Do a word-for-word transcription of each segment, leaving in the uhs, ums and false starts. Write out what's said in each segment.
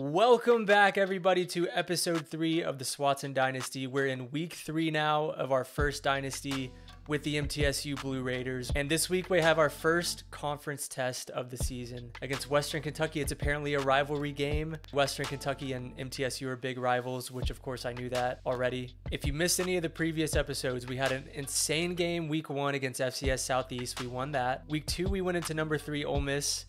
Welcome back, everybody, to episode three of the Swatson Dynasty. We're in week three now of our first dynasty with the M T S U Blue Raiders. And this week we have our first conference test of the season against Western Kentucky. It's apparently a rivalry game. Western Kentucky and M T S U are big rivals, which of course I knew that already. If you missed any of the previous episodes, we had an insane game week one against F C S Southeast. We won that. Week two, we went into number three, Ole Miss,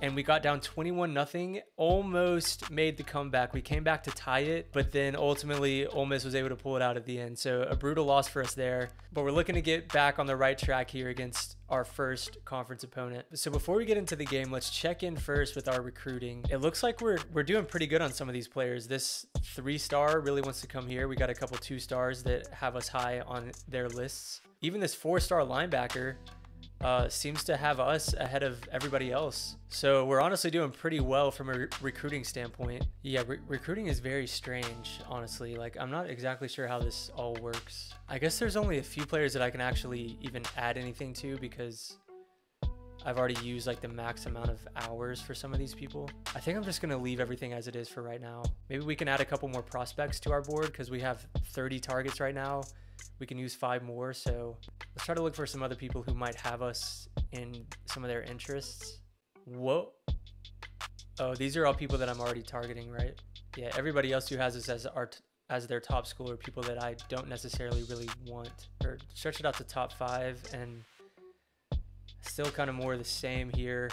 and we got down twenty-one nothing, almost made the comeback. We came back to tie it, but then ultimately Ole Miss was able to pull it out at the end. So a brutal loss for us there, but we're looking to get back on the right track here against our first conference opponent. So before we get into the game, let's check in first with our recruiting. It looks like we're we're doing pretty good on some of these players. This three-star really wants to come here. We got a couple two-stars that have us high on their lists. Even this four-star linebacker Uh, seems to have us ahead of everybody else. So we're honestly doing pretty well from a re recruiting standpoint. Yeah, re recruiting is very strange, honestly. Like, I'm not exactly sure how this all works. I guess there's only a few players that I can actually even add anything to because I've already used like the max amount of hours for some of these people. I think I'm just gonna leave everything as it is for right now. Maybe we can add a couple more prospects to our board because we have thirty targets right now. We can use five more, so let's try to look for some other people who might have us in some of their interests. Whoa. Oh, these are all people that I'm already targeting, right? Yeah, everybody else who has us as our as their top school are people that I don't necessarily really want. Or stretch it out to top five, and still kind of more the same here.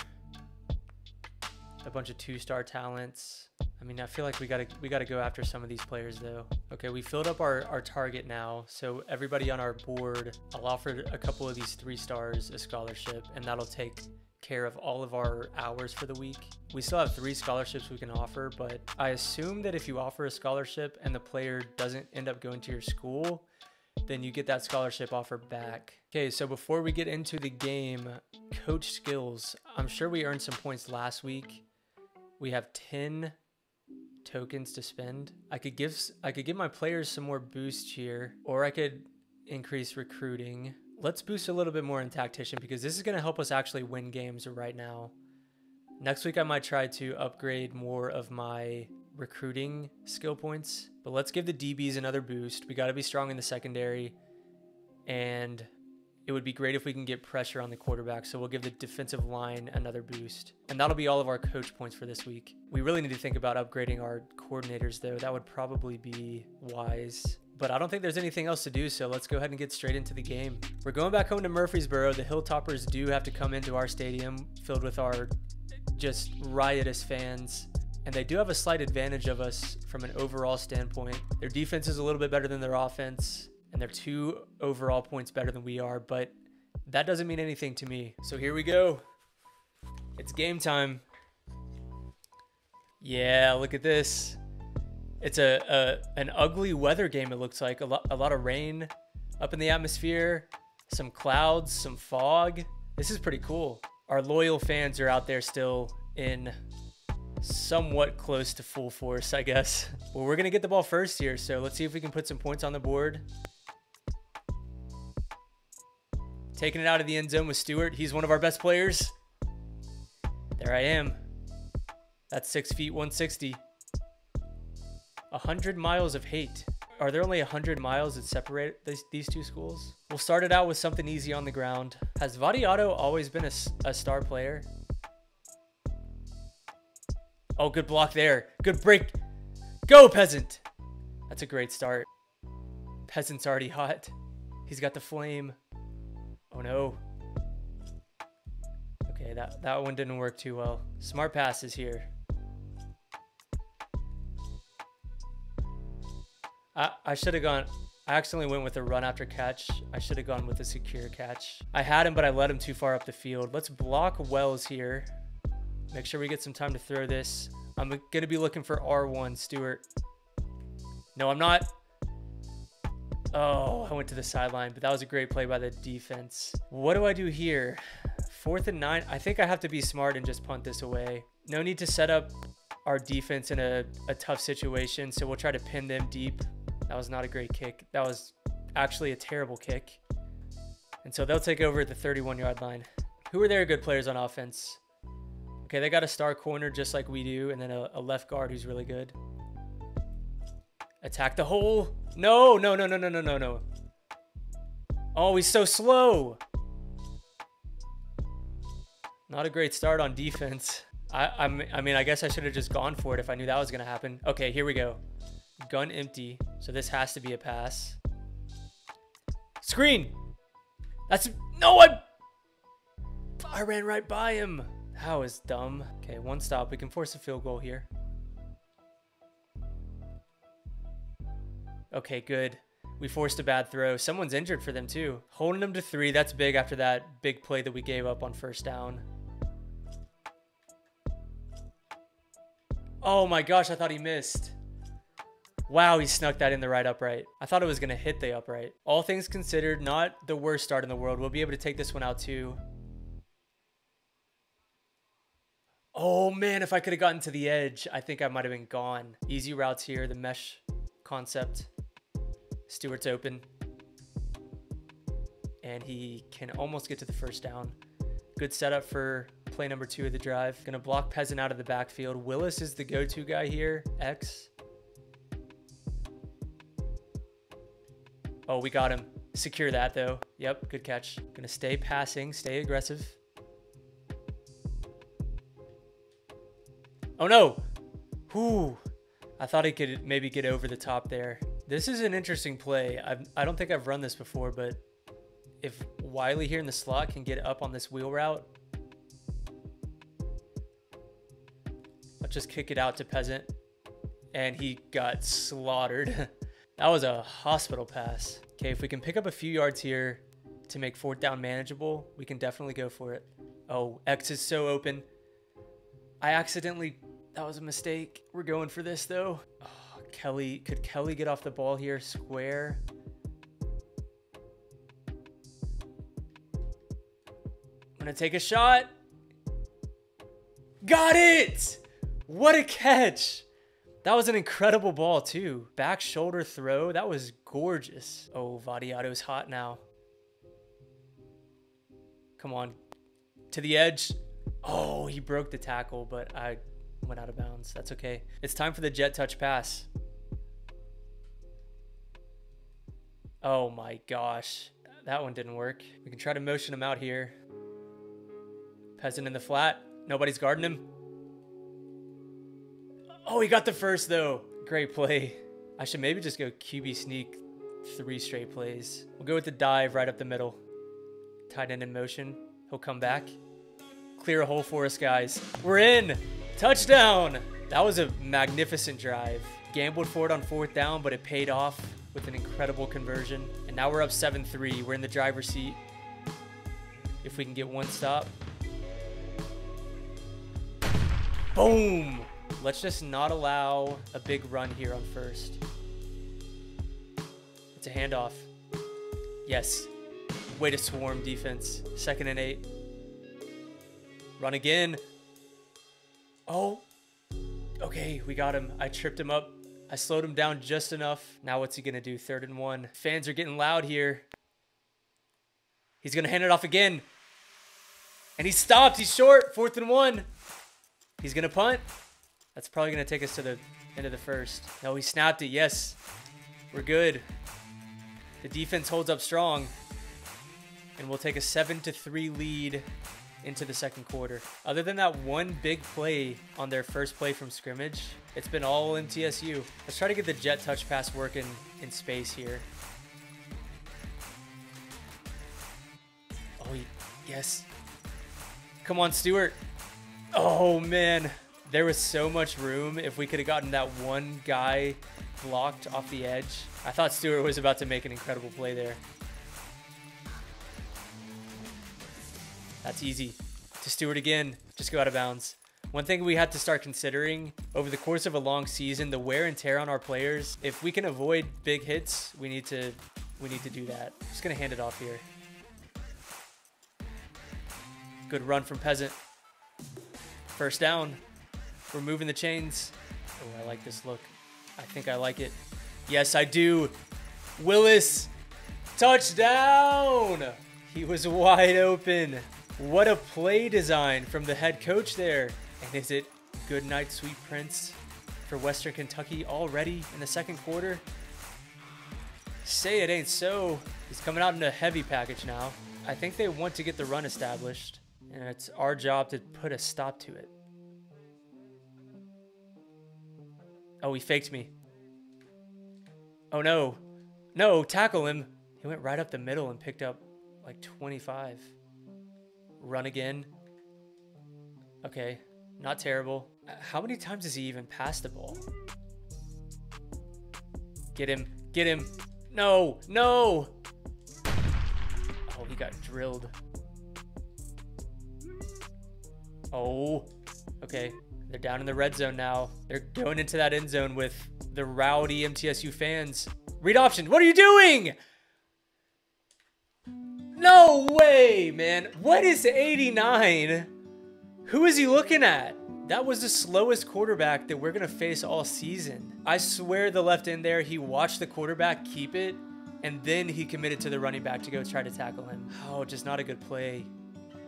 A bunch of two-star talents. I mean, I feel like we gotta we gotta go after some of these players though. Okay, we filled up our, our target now. So everybody on our board, I'll offer a couple of these three stars a scholarship, and that'll take care of all of our hours for the week. We still have three scholarships we can offer, but I assume that if you offer a scholarship and the player doesn't end up going to your school, then you get that scholarship offer back. Okay, so before we get into the game, coach skills. I'm sure we earned some points last week. We have ten tokens to spend. I could give I could give my players some more boost here, or I could increase recruiting. Let's boost a little bit more in tactician because this is going to help us actually win games right now. Next week I might try to upgrade more of my recruiting skill points, but let's give the D Bs another boost. We got to be strong in the secondary, and it would be great if we can get pressure on the quarterback, so we'll give the defensive line another boost. And that'll be all of our coach points for this week. We really need to think about upgrading our coordinators, though. That would probably be wise. But I don't think there's anything else to do, so let's go ahead and get straight into the game. We're going back home to Murfreesboro. The Hilltoppers do have to come into our stadium filled with our just riotous fans. And they do have a slight advantage of us from an overall standpoint. Their defense is a little bit better than their offense, and they're two overall points better than we are, but that doesn't mean anything to me. So here we go. It's game time. Yeah, look at this. It's a, a an ugly weather game, it looks like. A lot, a lot of rain up in the atmosphere, some clouds, some fog. This is pretty cool. Our loyal fans are out there still in somewhat close to full force, I guess. Well, we're going to get the ball first here, so let's see if we can put some points on the board. Taking it out of the end zone with Stewart. He's one of our best players. There I am. That's six feet, one sixty. one hundred miles of hate. Are there only one hundred miles that separate these, these two schools? We'll start it out with something easy on the ground. Has Vadiato always been a, a star player? Oh, good block there. Good break. Go, Peasant. That's a great start. Peasant's already hot. He's got the flame. Oh no. Okay, that, that one didn't work too well. Smart pass is here. I, I should have gone. I accidentally went with a run after catch. I should have gone with a secure catch. I had him, but I let him too far up the field. Let's block Wells here. Make sure we get some time to throw this. I'm going to be looking for R one, Stewart. No, I'm not. Oh, I went to the sideline, but that was a great play by the defense. What do I do here? Fourth and nine. I think I have to be smart and just punt this away. No need to set up our defense in a, a tough situation, so we'll try to pin them deep. That was not a great kick. That was actually a terrible kick. And so they'll take over at the thirty-one yard line. Who are their good players on offense? Okay, they got a star corner just like we do, and then a, a left guard who's really good. Attack the hole. No, no, no, no, no, no, no, no. Oh, he's so slow. Not a great start on defense. I, I'm, I mean, I guess I should have just gone for it if I knew that was going to happen. Okay, here we go. Gun empty. So this has to be a pass. Screen. That's... No, I... I ran right by him. That was dumb. Okay, one stop. We can force a field goal here. Okay, good. We forced a bad throw. Someone's injured for them too. Holding them to three. That's big after that big play that we gave up on first down. Oh my gosh, I thought he missed. Wow, he snuck that in the right upright. I thought it was going to hit the upright. All things considered, not the worst start in the world. We'll be able to take this one out too. Oh man, if I could have gotten to the edge, I think I might have been gone. Easy routes here, the mesh concept. Stewart's open. And he can almost get to the first down. Good setup for play number two of the drive. Gonna block Peasant out of the backfield. Willis is the go-to guy here. X. Oh, we got him. Secure that though. Yep, good catch. Gonna stay passing, stay aggressive. Oh no. Whew. I thought he could maybe get over the top there. This is an interesting play. I've, I don't think I've run this before, but if Wiley here in the slot can get up on this wheel route, I'll just kick it out to Peasant. And he got slaughtered. That was a hospital pass. Okay, if we can pick up a few yards here to make fourth down manageable, we can definitely go for it. Oh, X is so open. I accidentally... That was a mistake. We're going for this though. Oh, Kelly, could Kelly get off the ball here? Square. I'm gonna take a shot. Got it! What a catch! That was an incredible ball too. Back shoulder throw. That was gorgeous. Oh, Vadiato's hot now. Come on. To the edge. Oh, he broke the tackle, but I... went out of bounds. That's okay. It's time for the jet touch pass. Oh my gosh. That one didn't work. We can try to motion him out here. Peasant in the flat. Nobody's guarding him. Oh, he got the first though. Great play. I should maybe just go Q B sneak three straight plays. We'll go with the dive right up the middle. Tight end in motion. He'll come back. Clear a hole for us, guys. We're in. Touchdown! That was a magnificent drive. Gambled for it on fourth down, but it paid off with an incredible conversion. And now we're up seven three. We're in the driver's seat. If we can get one stop. Boom! Let's just not allow a big run here on first. It's a handoff. Yes. Way to swarm defense. Second and eight. Run again. Oh, okay, we got him. I tripped him up. I slowed him down just enough. Now what's he gonna do? Third and one. Fans are getting loud here. He's gonna hand it off again. And he stopped, he's short, fourth and one. He's gonna punt. That's probably gonna take us to the end of the first. No, he snapped it, yes. We're good. The defense holds up strong. And we'll take a seven to three lead into the second quarter. Other than that one big play on their first play from scrimmage, it's been all M T S U. Let's try to get the jet touch pass working in space here. Oh, yes. Come on, Stewart. Oh man, there was so much room. If we could have gotten that one guy blocked off the edge. I thought Stewart was about to make an incredible play there. That's easy. To Stewart again, just go out of bounds. One thing we had to start considering over the course of a long season, the wear and tear on our players. If we can avoid big hits, we need to we need to do that. Just gonna hand it off here. Good run from Peasant. First down. We're moving the chains. Oh, I like this look. I think I like it. Yes, I do. Willis, touchdown! He was wide open. What a play design from the head coach there. And is it good night, sweet prince, for Western Kentucky already in the second quarter? Say it ain't so. He's coming out in a heavy package now. I think they want to get the run established, and it's our job to put a stop to it. Oh, he faked me. Oh, no. No, tackle him. He went right up the middle and picked up like twenty-five. Run again. Okay, not terrible. How many times has he even passed the ball? Get him. Get him. No, no. Oh, he got drilled. Oh, okay. They're down in the red zone now. They're going into that end zone with the rowdy M T S U fans. Read option. What are you doing? No way, man. What is eighty-nine? Who is he looking at? That was the slowest quarterback that we're going to face all season. I swear the left end there, he watched the quarterback keep it, and then he committed to the running back to go try to tackle him. Oh, just not a good play.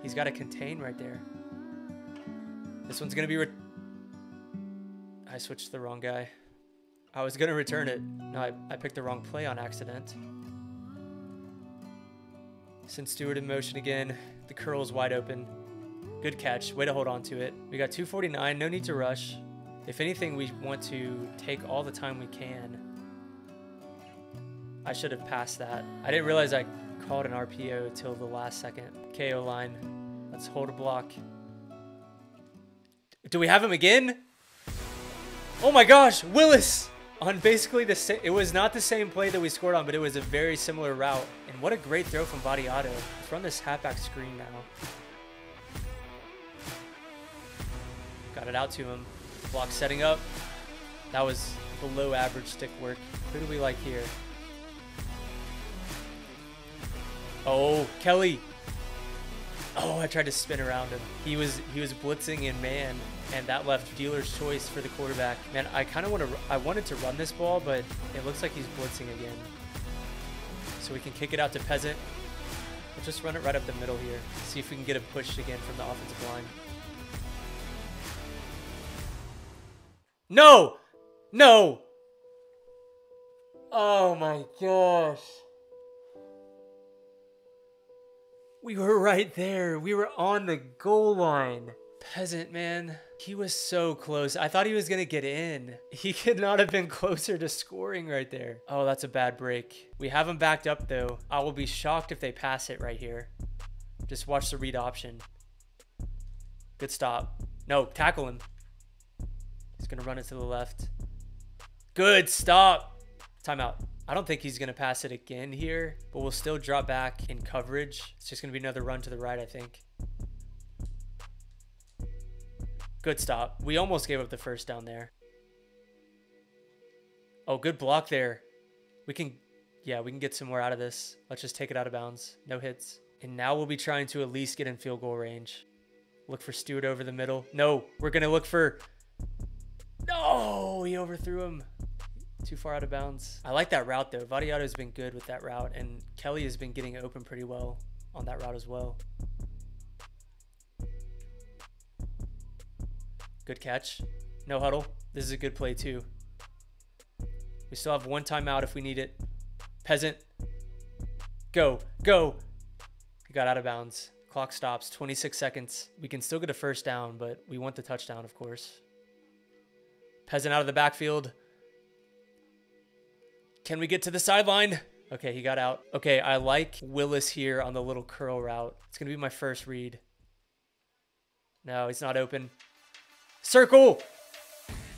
He's got to contain right there. This one's going to be... Re I switched to the wrong guy. I was going to return it. No, I, I picked the wrong play on accident. Send Stewart in motion again. The curl's wide open. Good catch. Way to hold on to it. We got two forty-nine. No need to rush. If anything, we want to take all the time we can. I should have passed that. I didn't realize I called an R P O till the last second. K O line. Let's hold a block. Do we have him again? Oh my gosh, Willis! On basically the same, it was not the same play that we scored on, but it was a very similar route. And what a great throw from Vadiato. Let's run this halfback screen now. Got it out to him. Block setting up. That was below average stick work. Who do we like here? Oh, Kelly. Oh, I tried to spin around him. He was he was blitzing in man, and that left dealer's choice for the quarterback. Man, I kind of want to. I wanted to run this ball, but it looks like he's blitzing again. So we can kick it out to Peasant. We'll just run it right up the middle here. See if we can get a push again from the offensive line. No! No! Oh my gosh. We were right there. We were on the goal line. Peasant, man. He was so close. I thought he was going to get in. He could not have been closer to scoring right there. Oh, that's a bad break. We have him backed up, though. I will be shocked if they pass it right here. Just watch the read option. Good stop. No, tackle him. He's going to run it to the left. Good stop. Timeout. I don't think he's going to pass it again here, but we'll still drop back in coverage. It's just going to be another run to the right, I think. Good stop. We almost gave up the first down there. Oh, good block there. We can, yeah, we can get some more out of this. Let's just take it out of bounds. No hits. And now we'll be trying to at least get in field goal range. Look for Stewart over the middle. No, we're going to look for... No, he overthrew him. Too far out of bounds. I like that route, though. Vadiato's been good with that route, and Kelly has been getting open pretty well on that route as well. Good catch. No huddle. This is a good play, too. We still have one timeout if we need it. Peasant. Go. Go. He got out of bounds. Clock stops. twenty-six seconds. We can still get a first down, but we want the touchdown, of course. Peasant out of the backfield. Can we get to the sideline? Okay, he got out. Okay, I like Willis here on the little curl route. It's going to be my first read. No, he's not open. Circle.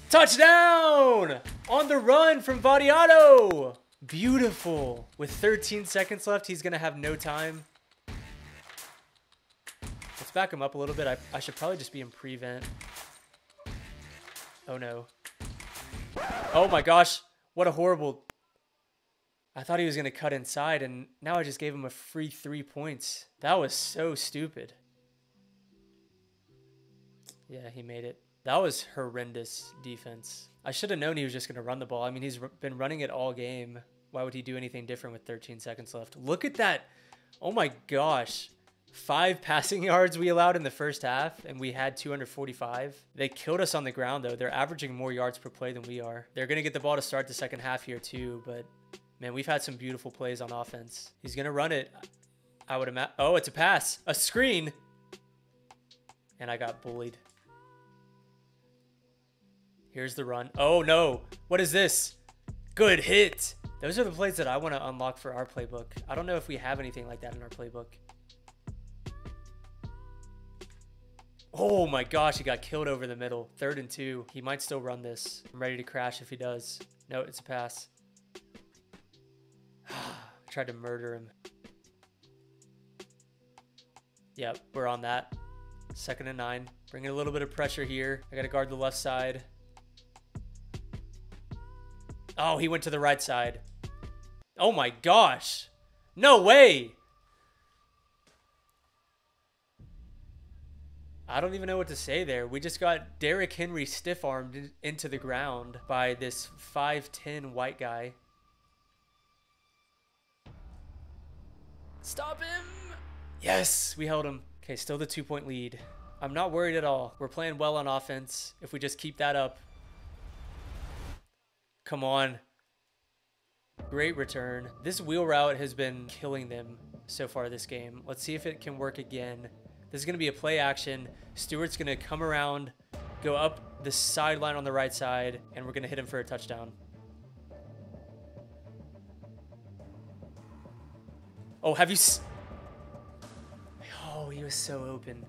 Touchdown! On the run from Vadiato. Beautiful. With thirteen seconds left, he's going to have no time. Let's back him up a little bit. I, I should probably just be in prevent. Oh, no. Oh my gosh, what a horrible... I thought he was going to cut inside, and now I just gave him a free three points. That was so stupid. Yeah, he made it. That was horrendous defense. I should have known he was just going to run the ball. I mean, he's been running it all game. Why would he do anything different with thirteen seconds left? Look at that. Oh my gosh. five passing yards we allowed in the first half, and we had two hundred forty-five. They killed us on the ground, though. They're averaging more yards per play than we are. They're going to get the ball to start the second half here, too, but, man, we've had some beautiful plays on offense. He's going to run it. I would imagine. Oh, it's a pass. A screen. And I got bullied. Here's the run. Oh, no. What is this? Good hit. Those are the plays that I want to unlock for our playbook. I don't know if we have anything like that in our playbook. Oh my gosh, he got killed over the middle. Third and two. He might still run this. I'm ready to crash if he does. No, it's a pass. I tried to murder him. Yep, we're on that. Second and nine. Bringing a little bit of pressure here. I got to guard the left side. Oh, he went to the right side. Oh my gosh. No way. I don't even know what to say there. We just got Derrick Henry stiff-armed into the ground by this five ten white guy. Stop him. Yes, we held him. Okay, still the two-point lead. I'm not worried at all. We're playing well on offense. If we just keep that up. Come on. Great return. This wheel route has been killing them so far this game. Let's see if it can work again. This is going to be a play action. Stewart's going to come around, go up the sideline on the right side, and we're going to hit him for a touchdown. Oh, have you... S oh, he was so open.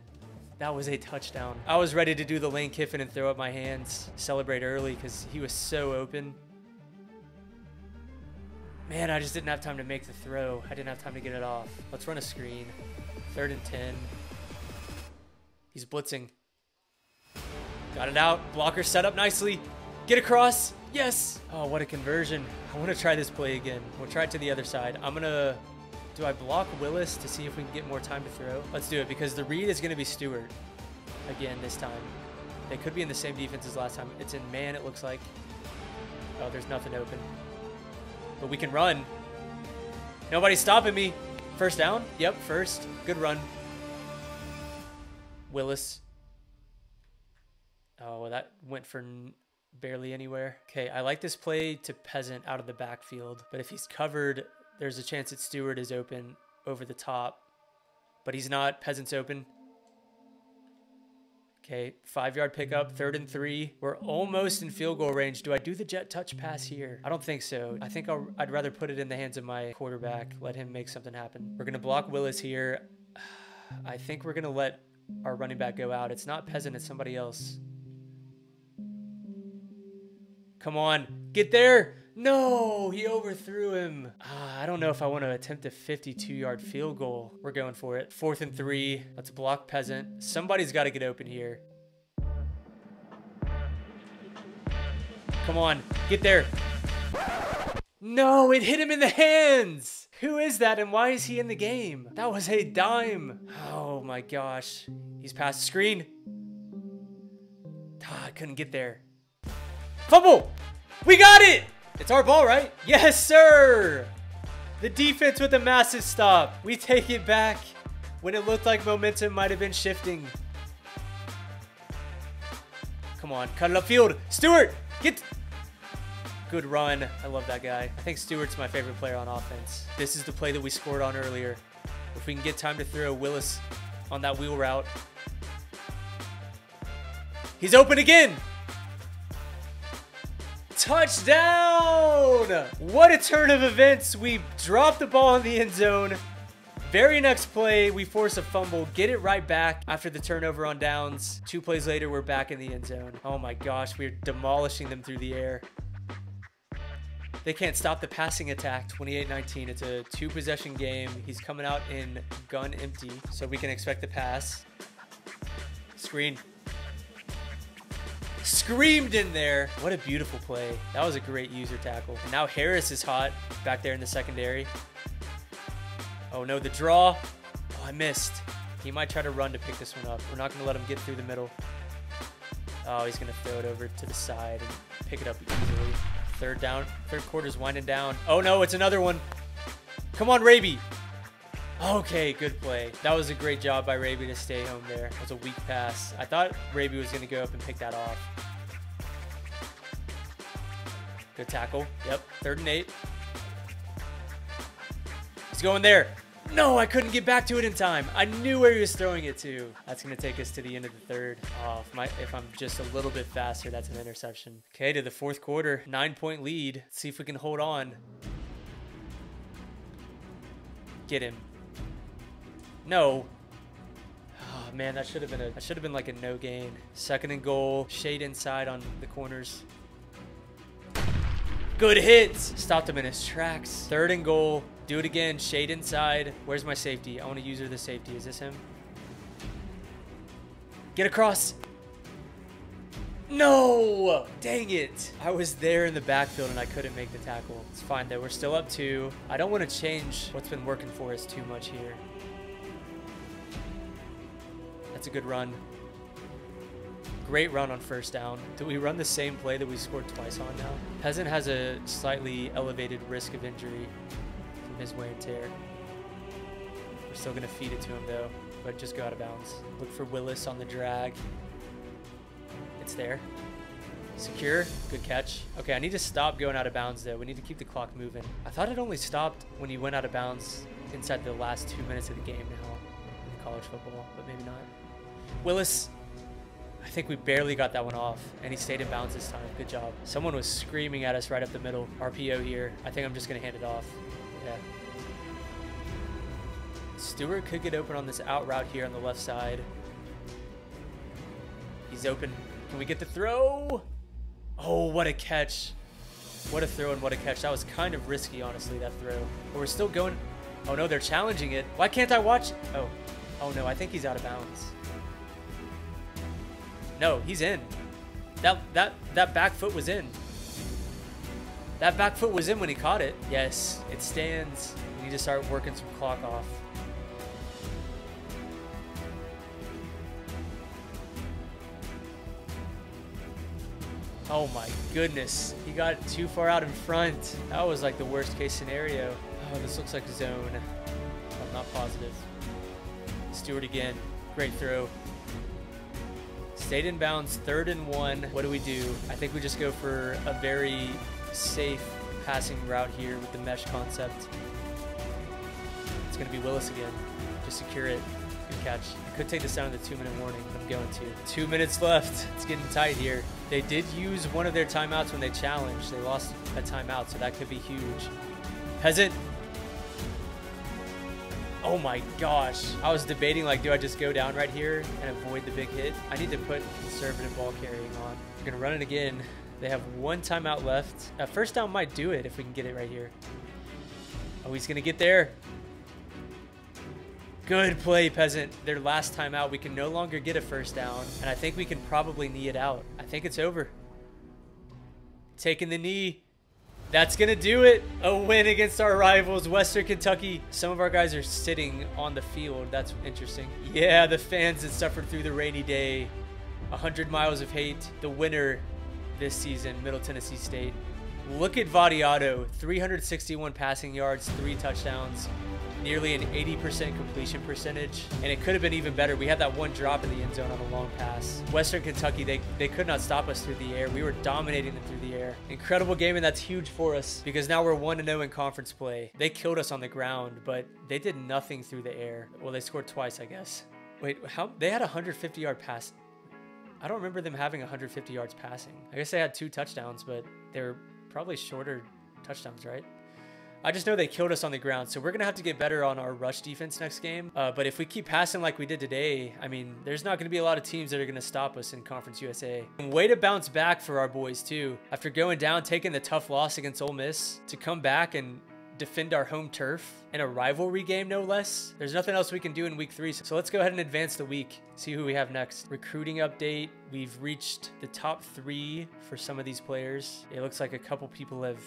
That was a touchdown. I was ready to do the Lane Kiffin and throw up my hands, celebrate early, because he was so open. Man, I just didn't have time to make the throw. I didn't have time to get it off. Let's run a screen. Third and ten. He's blitzing. Got it out. Blocker set up nicely. Get across. Yes. Oh, what a conversion. I want to try this play again. We'll try it to the other side. I'm going to... Do I block Willis to see if we can get more time to throw? Let's do it, because the read is going to be Stewart again this time. They could be in the same defense as last time. It's in man, it looks like. Oh, there's nothing open. But we can run. Nobody's stopping me. First down? Yep, first. Good run. Willis. Oh, that went for barely anywhere. Okay, I like this play to Peasant out of the backfield, but if he's covered, there's a chance that Stewart is open over the top, but he's not. Peasant's open. Okay, five-yard pickup, third and three. We're almost in field goal range. Do I do the jet touch pass here? I don't think so. I think I'll, I'd rather put it in the hands of my quarterback, let him make something happen. We're going to block Willis here. I think we're going to let our running back go out. It's not Peasant, it's somebody else. Come on, get there. No, he overthrew him. Ah, I don't know if I want to attempt a fifty-two yard field goal. We're going for it. Fourth and three. Let's block Peasant. Somebody's got to get open here. Come on, get there. No, it hit him in the hands. Who is that and why is he in the game? That was a dime. Oh my gosh. He's past the screen. Ah, I couldn't get there. Fumble. We got it. It's our ball, right? Yes, sir! The defense with a massive stop. We take it back when it looked like momentum might have been shifting. Come on, cut it upfield. Stewart, get... Good run. I love that guy. I think Stewart's my favorite player on offense. This is the play that we scored on earlier. If we can get time to throw Willis on that wheel route. He's open again! Touchdown! What a turn of events. We dropped the ball in the end zone. Very next play, we force a fumble, get it right back after the turnover on downs. Two plays later, we're back in the end zone. Oh my gosh, we're demolishing them through the air. They can't stop the passing attack. Twenty-eight nineteen. It's a two possession game. He's coming out in gun empty, so we can expect the pass. Screen. Screamed in there. What a beautiful play. That was a great user tackle. And now Harris is hot back there in the secondary. Oh no, the draw. Oh, I missed. He might try to run to pick this one up. We're not going to let him get through the middle. Oh, he's going to throw it over to the side and pick it up easily. Third down. Third quarter's winding down. Oh no, it's another one. Come on, Raby. Okay, good play. That was a great job by Raby to stay home there. It was a weak pass. I thought Raby was going to go up and pick that off. Good tackle. Yep, third and eight. He's going there. No, I couldn't get back to it in time. I knew where he was throwing it to. That's going to take us to the end of the third. Oh, if, my, if I'm just a little bit faster, that's an interception. Okay, to the fourth quarter. Nine-point lead. Let's see if we can hold on. Get him. No. Oh, man, that should have been a, that should have been like a no gain. Second and goal. Shade inside on the corners. Good hits. Stopped him in his tracks. Third and goal. Do it again. Shade inside. Where's my safety? I want to use her the safety. Is this him? Get across. No! Dang it. I was there in the backfield and I couldn't make the tackle. It's fine though. We're still up two. I don't want to change what's been working for us too much here. That's a good run. Great run on first down. Do we run the same play that we scored twice on now? Peasant has a slightly elevated risk of injury. His wear and tear. We're still gonna feed it to him though, but just go out of bounds. Look for Willis on the drag. It's there. Secure. Good catch. Okay, I need to stop going out of bounds though. We need to keep the clock moving. I thought it only stopped when he went out of bounds inside the last two minutes of the game now in college football, but maybe not. Willis. I think we barely got that one off, and he stayed in bounds this time. Good job. Someone was screaming at us right up the middle. R P O here. I think I'm just gonna hand it off. Yeah. Stewart could get open on this out route here on the left side. He's open. Can we get the throw? Oh, what a catch. What a throw and what a catch. That was kind of risky, honestly, that throw. But we're still going. Oh, no, they're challenging it. Why can't I watch? Oh, oh, no, I think he's out of bounds. No, he's in. That, that, that back foot was in. That back foot was in when he caught it. Yes, it stands. We need to start working some clock off. Oh my goodness. He got too far out in front. That was like the worst case scenario. Oh, this looks like zone. I'm not positive. Stewart again. Great throw. Stayed in bounds, third and one. What do we do? I think we just go for a very safe passing route here with the mesh concept. It's going to be Willis again. Just secure it. Good catch. I could take this down to the two-minute warning. I'm going to. Two minutes left. It's getting tight here. They did use one of their timeouts when they challenged. They lost a timeout, so that could be huge. Peasant. Oh my gosh. I was debating, like, do I just go down right here and avoid the big hit? I need to put conservative ball carrying on. We're going to run it again. They have one timeout left. Now, first down might do it if we can get it right here. Oh, he's going to get there. Good play, Peasant. Their last timeout, we can no longer get a first down, and I think we can probably knee it out. I think it's over. Taking the knee. That's going to do it. A win against our rivals, Western Kentucky. Some of our guys are sitting on the field. That's interesting. Yeah, the fans that suffered through the rainy day. one hundred miles of hate. The winner this season, Middle Tennessee State. Look at Vadiato, three hundred sixty-one passing yards, three touchdowns, nearly an eighty percent completion percentage, and it could have been even better. We had that one drop in the end zone on a long pass. Western Kentucky, they, they could not stop us through the air. We were dominating them through the air. Incredible game, and that's huge for us because now we're one and oh in conference play. They killed us on the ground, but they did nothing through the air. Well, they scored twice, I guess. Wait, how? They had a one hundred fifty yard pass. I don't remember them having one hundred fifty yards passing. I guess they had two touchdowns, but they were probably shorter touchdowns, right? I just know they killed us on the ground, so we're going to have to get better on our rush defense next game. Uh, but if we keep passing like we did today, I mean, there's not going to be a lot of teams that are going to stop us in Conference U S A. And way to bounce back for our boys, too. After going down, taking the tough loss against Ole Miss, to come back and defend our home turf in a rivalry game, no less. There's nothing else we can do in week three, so let's go ahead and advance the week, see who we have next. Recruiting update, we've reached the top three for some of these players. It looks like a couple people have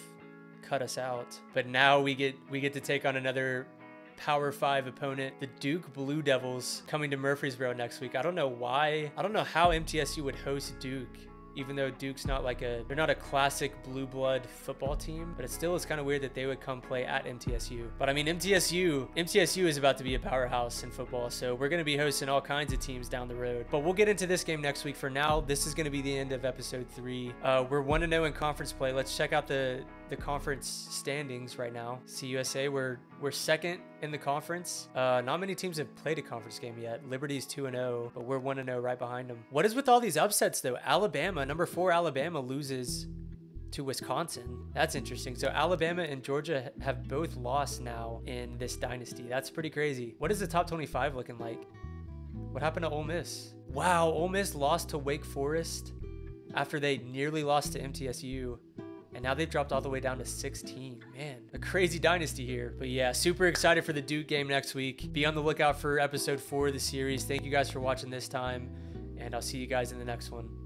cut us out, but now we get we get to take on another Power Five opponent, the Duke Blue Devils, coming to Murfreesboro next week. I don't know why, I don't know how M T S U would host Duke even though Duke's not like a, they're not a classic blue blood football team, but it still is kind of weird that they would come play at M T S U. But I mean, M T S U, M T S U is about to be a powerhouse in football. So we're going to be hosting all kinds of teams down the road, but we'll get into this game next week. For now, this is going to be the end of episode three. Uh, we're one to zero in conference play. Let's check out the, the conference standings right now. C U S A, we're, we're second in the conference. Uh, not many teams have played a conference game yet. Liberty's two and oh, but we're one and oh right behind them. What is with all these upsets though? Alabama, number four Alabama loses to Wisconsin. That's interesting. So Alabama and Georgia have both lost now in this dynasty. That's pretty crazy. What is the top twenty-five looking like? What happened to Ole Miss? Wow, Ole Miss lost to Wake Forest after they nearly lost to M T S U. And now they've dropped all the way down to sixteen. Man, a crazy dynasty here. But yeah, super excited for the Duke game next week. Be on the lookout for episode four of the series. Thank you guys for watching this time, and I'll see you guys in the next one.